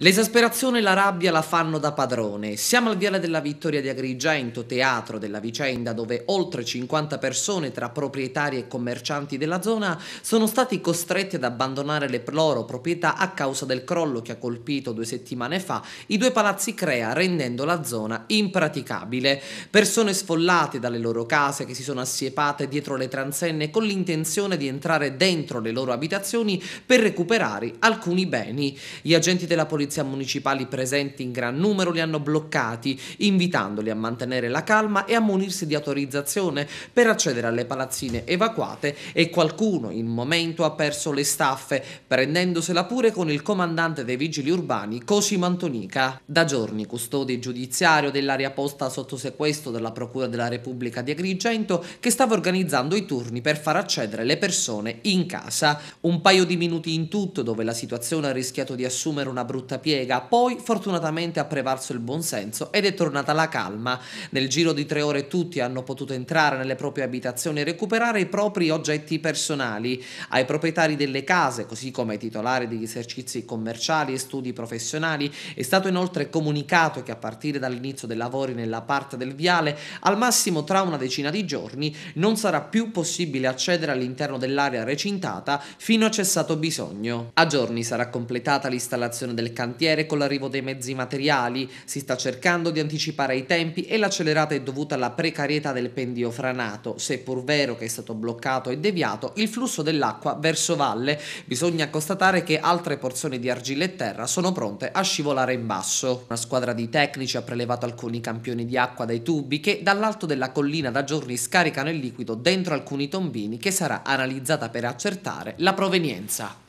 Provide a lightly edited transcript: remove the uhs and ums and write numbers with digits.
L'esasperazione e la rabbia la fanno da padrone. Siamo al Viale della Vittoria di Agrigento, teatro della vicenda, dove oltre 50 persone tra proprietari e commercianti della zona sono stati costretti ad abbandonare le loro proprietà a causa del crollo che ha colpito 2 settimane fa i 2 palazzi Crea, rendendo la zona impraticabile. Persone sfollate dalle loro case che si sono assiepate dietro le transenne con l'intenzione di entrare dentro le loro abitazioni per recuperare alcuni beni. Gli agenti della polizia municipali presenti in gran numero li hanno bloccati, invitandoli a mantenere la calma e a munirsi di autorizzazione per accedere alle palazzine evacuate, e qualcuno in un momento ha perso le staffe, prendendosela pure con il comandante dei vigili urbani Cosimo Antonica. Da giorni custode giudiziario dell'area posta sotto sequestro della Procura della Repubblica di Agrigento, che stava organizzando i turni per far accedere le persone in casa. Un paio di minuti in tutto, dove la situazione ha rischiato di assumere una brutta piega, poi fortunatamente ha prevalso il buonsenso ed è tornata la calma. Nel giro di 3 ore tutti hanno potuto entrare nelle proprie abitazioni e recuperare i propri oggetti personali. Ai proprietari delle case, così come ai titolari degli esercizi commerciali e studi professionali, è stato inoltre comunicato che a partire dall'inizio dei lavori nella parte del viale, al massimo tra una decina di giorni, non sarà più possibile accedere all'interno dell'area recintata fino a cessato bisogno. A giorni sarà completata l'installazione del cantiere con l'arrivo dei mezzi materiali. Si sta cercando di anticipare i tempi e l'accelerata è dovuta alla precarietà del pendio franato. Seppur vero che è stato bloccato e deviato il flusso dell'acqua verso valle, bisogna constatare che altre porzioni di argilla e terra sono pronte a scivolare in basso. Una squadra di tecnici ha prelevato alcuni campioni di acqua dai tubi che dall'alto della collina da giorni scaricano il liquido dentro alcuni tombini, che sarà analizzata per accertare la provenienza.